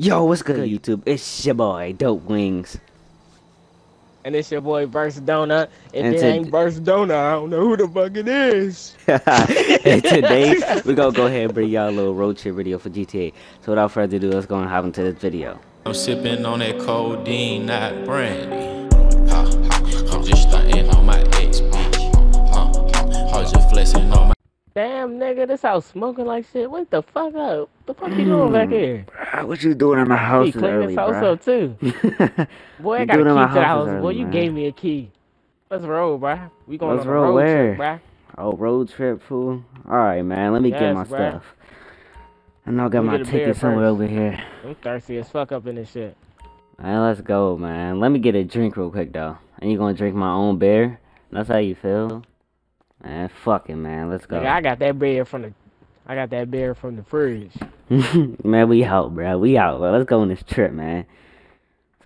Yo, what's good, YouTube? It's your boy, Dope Wings. And it's your boy, Burst Donut. If and it ain't Burst Donut, I don't know who the fuck it is. And today, we're going to go ahead and bring y'all a little road trip video for GTA. So without further ado, let's go and hop into this video. I'm sipping on that codeine, not brandy. I'm just starting on my ex, bitch. I'm just flexing on my... Damn, nigga, this house smoking like shit. Wake the fuck up. The fuck you doing back here? What you doing in my house early, bro? You clean this house up, too. Boy, I got a key to the house. Early, boy, you gave me a key. Let's roll, bro. We going on a road trip, bro. Oh, road trip, fool? All right, man. Let me get my stuff. I know I got my ticket somewhere over here. I'm thirsty as fuck up in this shit. All right, let's go, man. Let me get a drink real quick, though. And you going to drink my own beer? That's how you feel? Man, fuck it, man. Let's go. Nigga, I got that beer from the fridge. Man, we out, bro. We out, bro. Let's go on this trip, man.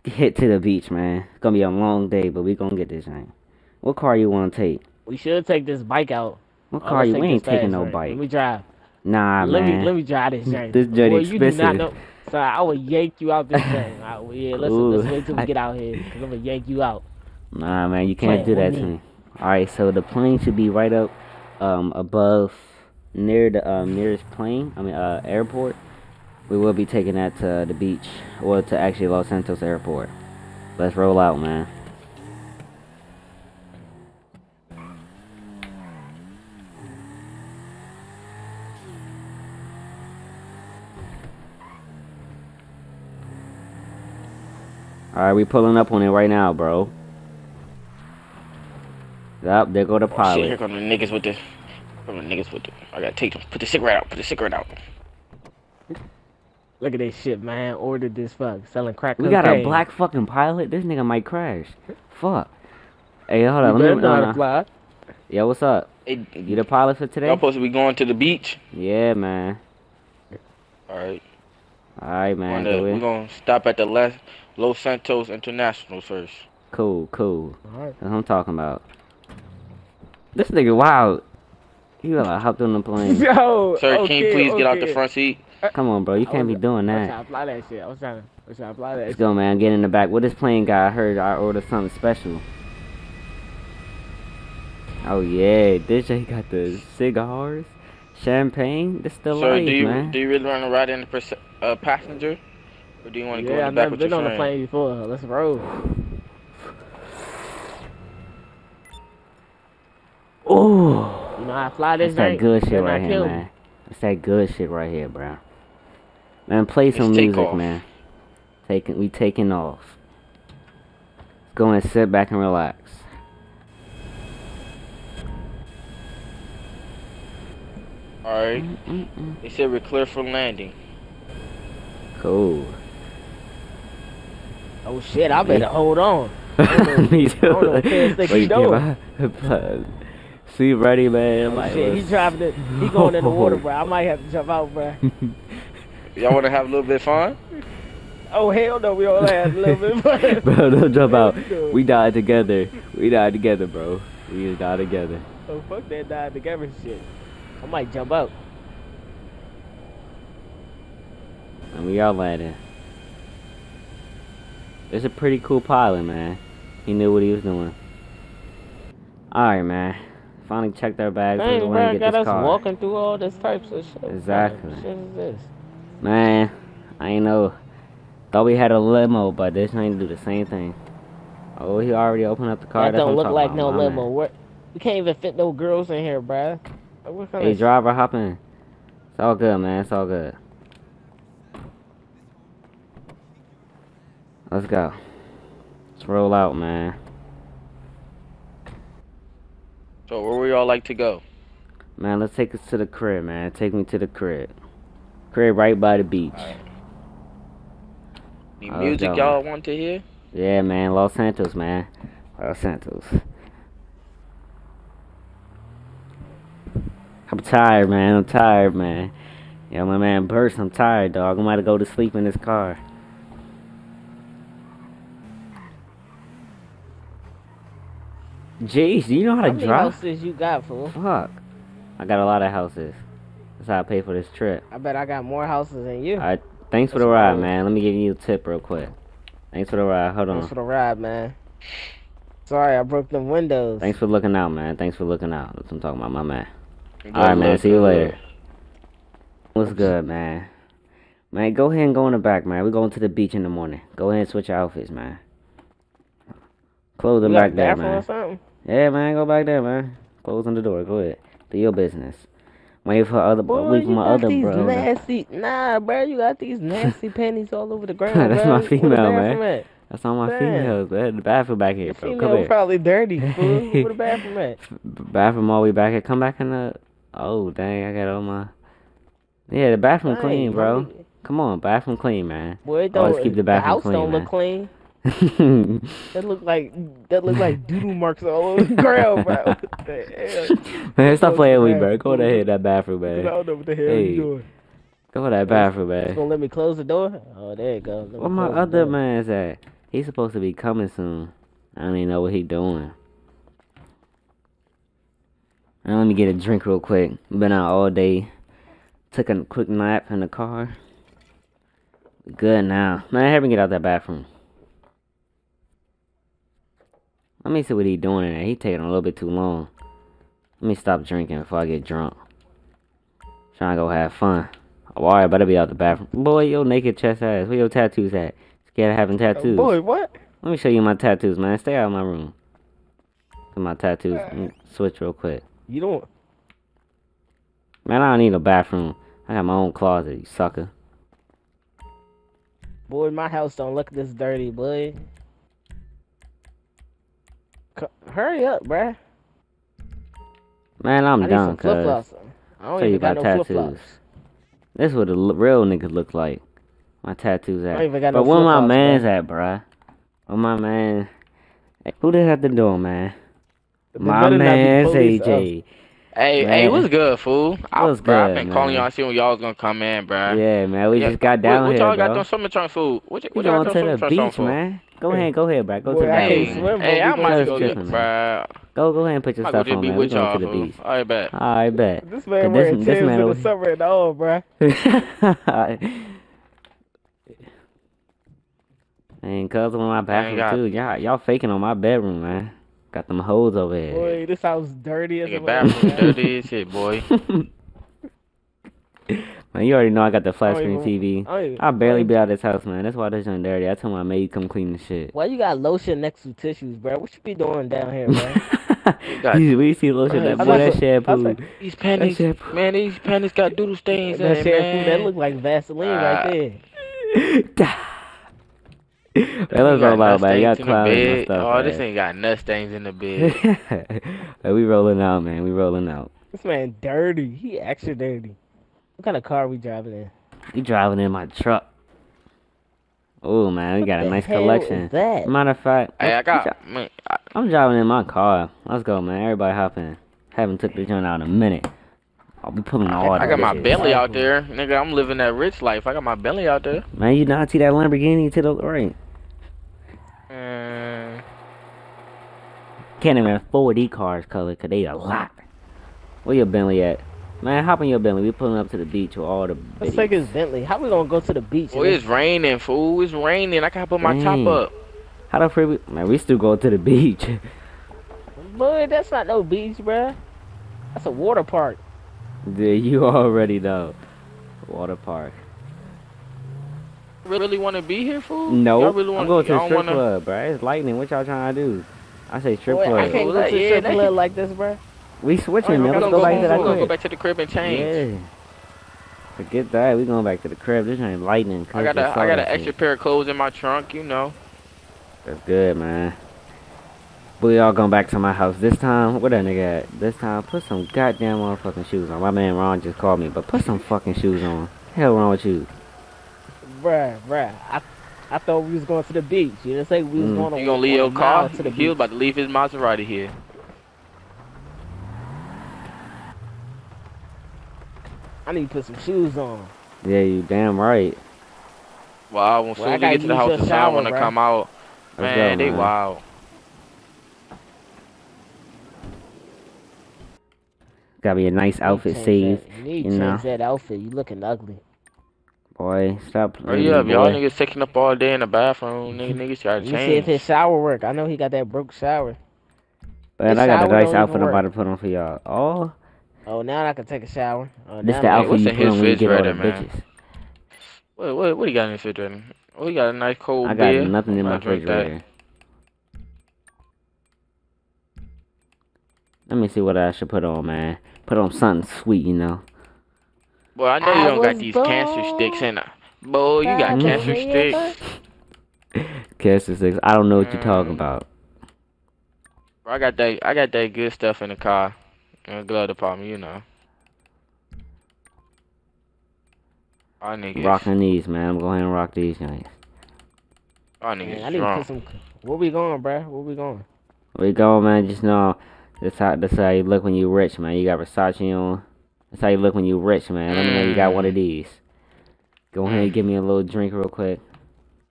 Let's hit to the beach, man. It's gonna be a long day, but we gonna get this thing. What car you wanna take? We should take this bike out. What car you? We ain't taking no bike. Let me drive. Nah, man. Let me drive this thing. This journey expensive. You do not know. So I will yank you out this thing. Right, yeah, let's wait till we get out here. Cause I'm gonna yank you out. Nah, man. You can't do that to me. Alright, so the plane should be right up above near the nearest plane, airport. We will be taking that to the beach, or to actually Los Santos Airport. Let's roll out, man. Alright, we pulling up on it right now, bro. Yup, there go the pilot. Oh, shit, here come the niggas with the... I gotta take them. Put the cigarette out. Look at this shit, man. Ordered this fuck. Selling crack cocaine. We got a black fucking pilot? This nigga might crash. Fuck. Hey, hold on. Yo, what's up? Hey, you the pilot for today? I'm supposed to be going to the beach? Yeah, man. Alright. Alright, man. We're gonna stop at the Los Santos International first. Cool, cool. Alright. That's what I'm talking about. This nigga wild. You gotta hopped on the plane. Yo, sir, okay, can you please get out the front seat? Come on, bro. You can't be doing that. I was trying to apply that shit. Let's go, man. Get in the back. What this plane guy? I heard I ordered something special. Oh, yeah. This guy got the cigars, champagne. This still life, man. Do you really want to ride in the passenger? Or do you want to go in the back with your friend? Yeah, I've never been on the plane before. Let's roll. Oh, you know I fly this thing. That's that good shit right here, man. That's that good shit right here, bro. Man, play some music, man. We taking off. Let's go and sit back and relax. Alright. They said we're clear for landing. Cool. Oh shit, I better hold on. Me too. See, ready, man. Oh, shit, he's driving it. He going in the water, bro. I might have to jump out, bro. Y'all want to have a little bit of fun? Oh, hell no. We all have a little bit of fun. Bro, don't jump out. We died together. We died together, bro. We just died together. Oh, fuck that died together shit. I might jump out. And we all landed. It's a pretty cool pilot, man. He knew what he was doing. All right, man. Finally checked our bags. Dang, bro, and got us walking through all this types of shit. Exactly. What shit is this? Man, I ain't know. Thought we had a limo, but this ain't do the same thing. Oh, he already opened up the car. That don't look like no limo. We can't even fit no girls in here, bro. Hey, driver, hop in. It's all good, man. It's all good. Let's go. Let's roll out, man. So where would y'all like to go? Man, let's take us to the crib, man. Take me to the crib. Crib right by the beach. Right. The music y'all want to hear? Yeah, man. Los Santos, man. Los Santos. I'm tired, man. Yeah, my man Burst, I'm tired, dog. I'm about to go to sleep in this car. Jeez, do you know how to drive? How many houses you got, fool? Fuck. I got a lot of houses. That's how I pay for this trip. I bet I got more houses than you. I Thanks for the ride, man. Let me give you a tip real quick. Thanks for the ride. Hold on. Thanks for the ride, man. Sorry, I broke them windows. Thanks for looking out, man. Thanks for looking out. That's what I'm talking about, my man. Alright, man. See you later. What's good, man? Man, go ahead and go in the back, man. We're going to the beach in the morning. Go ahead and switch your outfits, man. Close them back there, man. Yeah, man. Go back there, man. Close on the door. Go ahead. Do your business. Wait for other boy, my other bro. Nasty, nah, bro, you got these nasty panties all over the ground. That's bro. My female, man. At? That's all my females. Man. The bathroom back here, bro. Come here. Probably dirty. Fool. Where the bathroom at? Bathroom all the way back here. Come back in the. Oh dang, I got all my. Yeah, the bathroom dang, clean, bro. Probably. Come on, bathroom clean, man. Boy, always keep the bathroom clean. The house don't look clean. that look like doodle marks all over the ground, bro. What the hell? Man, stop playing with me, bro. Go ahead in that bathroom, man. I don't know what the hell you doing. Go in that bathroom, man. It's gonna let me close the door? Oh, there you go. Where my other man's at? He's supposed to be coming soon. I don't even know what he doing. Now, let me get a drink real quick. Been out all day. Took a quick nap in the car. Good now. Man, help me get out that bathroom. Let me see what he doing in there. He taking a little bit too long. Let me stop drinking before I get drunk. Trying to go have fun. Oh, alright, better be out the bathroom. Boy, your naked chest ass. Where your tattoos at? Scared of having tattoos. Oh, boy, what? Let me show you my tattoos, man. Stay out of my room. Look at my tattoos. Switch real quick. You don't... Man, I don't need a bathroom. I got my own closet, you sucker. Boy, my house don't look this dirty, boy. Hurry up, bruh. Man, I'm done, cuz. I don't even got no tattoos. This is what a real nigga look like. My tattoos at. But where my man's at, bruh? Where my man? Hey, who did have the door, man? My man, AJ. Hey, what's good, fool? I've been calling y'all, seeing when y'all was gonna come in, bruh. Yeah, man, we just got down here, bro. What y'all got doing summertime food? What y'all got doing summertime food, man? Go ahead, bro. Go to the beach. Hey, I might go get, bro. Go ahead and put your stuff on, man. We're going to the beach. I bet. I bet. This man wearing tips in the summer at all, bro. And cuz on my bathroom, too. Y'all faking on my bedroom, man. Got them hoes over here. Boy, this house dirty as a bathroom dirty as shit, boy. Man, you already know I got the flat screen TV. I barely be out of this house, man. That's why this joint dirty. I tell my maid come clean the shit. Why you got lotion next to tissues, bro? What you be doing down here, bro? We see lotion that boy, that shampoo. Like, these panties, man, these panties got doodle stains in it, man. That look like Vaseline right there. That looks all about, man. You got clouds and stuff. Oh, man. This ain't got nut stains in the bed. Like, we rolling out, man. We rolling out. This man dirty. He extra dirty. What kind of car we driving in? We driving in my truck. Oh, man, we got a nice collection. Matter of fact, hey, I'm driving in my car. Let's go, man. Everybody hop in. Haven't took the joint out in a minute. I'll be pulling all that. I got my belly out there. Nigga, I'm living that rich life. I got my belly out there. Man, you not see that Lamborghini to the right. Can't even afford these cars, color, because they a lot. Where your Bentley at? Man, hop in your Bentley. We pulling up to the beach with all the bitties. Let's take his Bentley. How we gonna go to the beach? Oh, it's raining, fool. It's raining. I can't put my top up. How the free we... Man, we still going to the beach. Boy, that's not no beach, bruh. That's a water park. Dude, you already know. Water park. Really want to be here, fool? No. Nope. Really I'm going to the strip club, bruh. It's lightning. What y'all trying to do? I say strip club. I can't go to the strip club like this, bruh. We switching, man. Let's go back to the crib and change. Yeah. Forget that. We going back to the crib. This ain't lightning. I got an extra pair of clothes in my trunk, you know. That's good, man. We all going back to my house this time. What that nigga at? This time, put some goddamn motherfucking shoes on. My man Ron just called me, but put some fucking shoes on. Hell wrong with you? Bruh. I thought we was going to the beach. You didn't say we was going to... You going to leave your car? He was about to leave his Maserati here. I need to put some shoes on. Yeah, you damn right. Wow, as soon as we get to the house, the sun wanna come out. Man, they wild. Gotta be a nice outfit, save. You know. You looking ugly. boy. Stop playing. Hurry up, y'all niggas taking up all day in the bathroom. Niggas gotta change. You see if his shower work. I know he got that broke shower. Man, I got the nice outfit I'm about to put on for y'all. Oh. Oh, now I can take a shower. This the outfit you put on when you get all the bitches. What do you got in your refrigerator? Oh, you got a nice cold beer. I got nothing in my refrigerator. Let me see what I should put on, man. Put on something sweet, you know. Boy, I know you don't got these cancer sticks in there. Boy, you got cancer sticks. Cancer sticks. I don't know what you're talking about. Bro, I got that good stuff in the car. In the glove department, you know. Our niggas. Rocking these, man. I'm going and rock these guys. Our niggas man, I need to put some... Where we going, bro? Where we going? Where we going, man? Just know that's how you look when you rich, man. You got Versace on. That's how you look when you rich, man. Let me know you got one of these. Go ahead and give me a little drink real quick.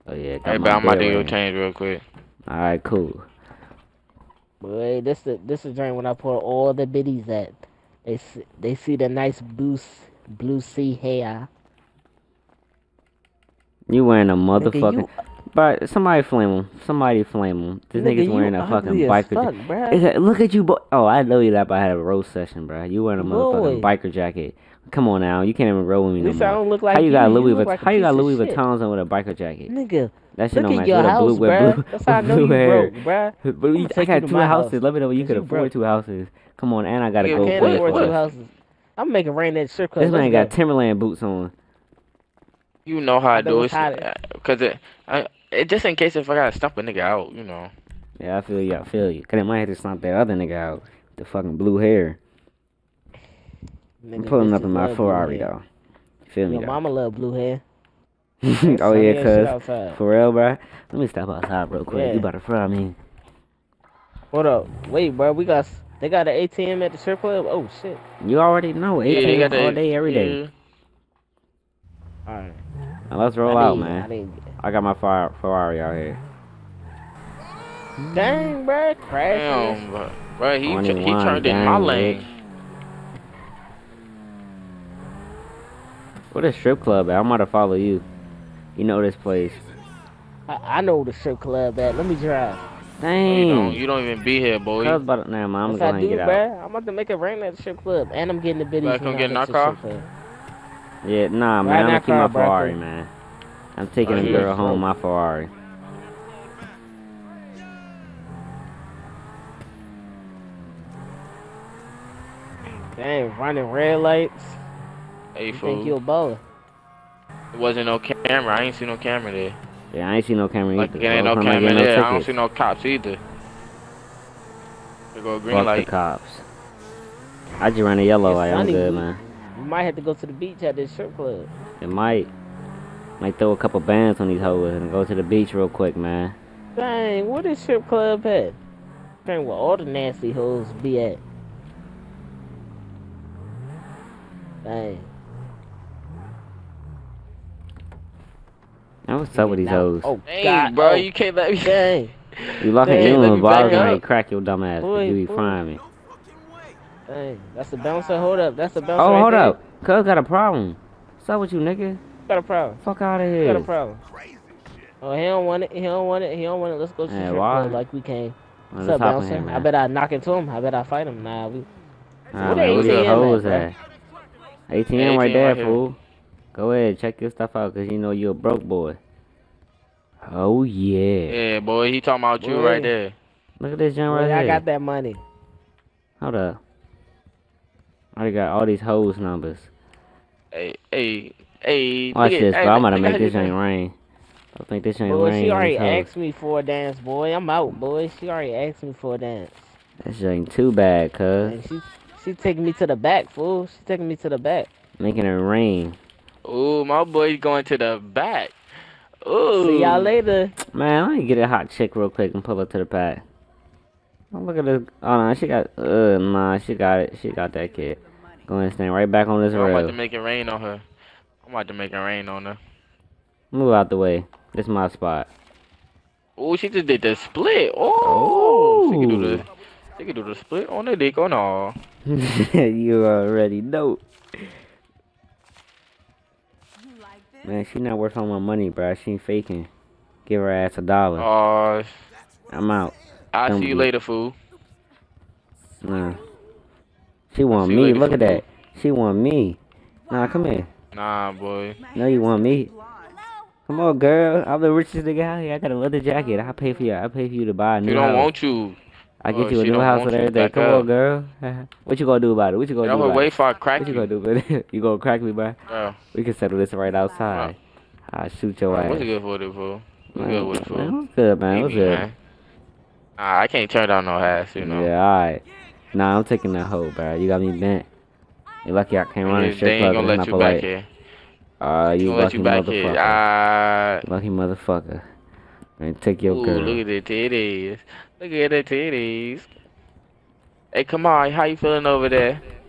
Oh, yeah. Hey, but I'm about to go change real quick. All right, cool. Boy, this is drink when I pour all the biddies at. They see the nice blue sea hair. You wearing a motherfucking... But somebody flame him. Somebody flame him. This nigga's wearing a fucking biker jacket. Look at you, boy. Oh, I know you that, but I had a roast session, bro. You wearing a motherfucking biker jacket. Come on now. You can't even roll with me no more. I don't look like how you got Louis Vuittons on with a biker jacket? Nigga. That shit don't match. With a blue, with blue, that's blue hair. Broke, but you got two houses. Let me know you could afford two houses. Come on, and I got to go for two houses. I'm making rain that shirt. This man got Timberland boots on. You know how I do it. Because it just in case if I gotta stomp a nigga out, you know. Yeah, I feel you. Cause it might have to stomp that other nigga out with the fucking blue hair. Nigga, I'm pulling up in my Ferrari though. Feel me? Your mama love blue hair. Oh yeah, cuz for real, bro. Let me stop outside real quick. Yeah. You about to fry me? Hold up, wait, bro. They got an ATM at the strip club. Oh shit. You already know ATM all day, every day. All right. Now let's roll out, man. I got my Ferrari out here. Dang, bro, crash. Damn, bro, he turned in my lane. What a strip club at? I'm about to follow you. You know this place. I know the strip club at. Let me drive. Dang. You don't even be here, boy. Nah, man, I'm going to get out. I'm about to make it rain at the strip club, and I'm getting the biddies. Like, I'm getting our car. Yeah, nah, man. I'm gonna keep my Ferrari, man. I'm taking a girl home, my Ferrari. Dang, running red lights. Hey, you think you a baller? It wasn't no camera. I ain't see no camera there. Yeah, I ain't see no camera either. Like, it ain't no camera there. I don't see no cops either. There go a green light. Fuck the cops. I just ran a yellow light. I'm good, man. You might have to go to the beach at this strip club. It might. Might throw a couple bands on these hoes and go to the beach real quick, man. Dang, where this strip club at? Dang, where all the nasty hoes be at. Dang. Now what's up with these hoes? Oh, dang, God, bro, you can't let me. Dang. You locking you in the bars and they crack your dumb ass. You be frying me. Dang, that's the bouncer. Hold up, that's the bouncer. Oh, hold up, cuz got a problem. What's up with you, nigga? Got a problem. Fuck out of here. Got a problem. Crazy shit. Oh, he don't want it. Let's go to the club like we came. What's up, bouncer? Him, I bet I knock into him. I bet I fight him. Nah, we. What man, the hoes at? ATM right there, right fool. Go ahead, check your stuff out, cause you know you a broke boy. Oh yeah. Yeah, boy, he talking about you right there. Look at this junk right here. I got that money. Hold up. I got all these hoes numbers. Hey. Watch this, bro. I'm about to make this ain't rain. I think this ain't rain. She already asked me for a dance, boy. I'm out, boy. She already asked me for a dance. This ain't too bad, cuz. She taking me to the back, fool. She taking me to the back. Making it rain. Ooh, my boy's going to the back. Ooh. See y'all later. Man, let me get a hot chick real quick and pull up to the back. Oh, look at this. Oh, no, she got... nah, she got it. She got that kid. Go ahead and stand right back on this rail. I'm about to make it rain on her. Move out the way. This is my spot. Oh, she just did the split. Oh. She can do the... She can do the split on the dick on all. You already know. You like this? Man, she not worth all my money, bro. She ain't faking. Give her ass $1. I'm out. I'll see you later, fool. Nah. She want me. Later, look at that. She want me. Nah, come here. Nah, boy. No, you want me. Come on, girl. I'm the richest nigga out here. I got a leather jacket. I'll pay for you. I'll pay for you to buy a new house. She don't want you. I get you a new house and everything. Come on, girl. What you gonna do about it? What you gonna do about it? I'm gonna wait for a crack. What you gonna do about it? You gonna crack me, bro? Yeah. We can settle this right outside. I'll shoot your ass. What's good for it, fool? What's good with it, fool? What's good, man? What's good? I can't turn down no ass, you know? Yeah, alright. Nah, I'm taking that hoe, bro. You got me bent. You're lucky I came around and shit club and not polite. You lucky motherfucker. Lucky motherfucker. And take your girl. Look at the titties. Look at the titties. Hey, come on. How you feeling over there?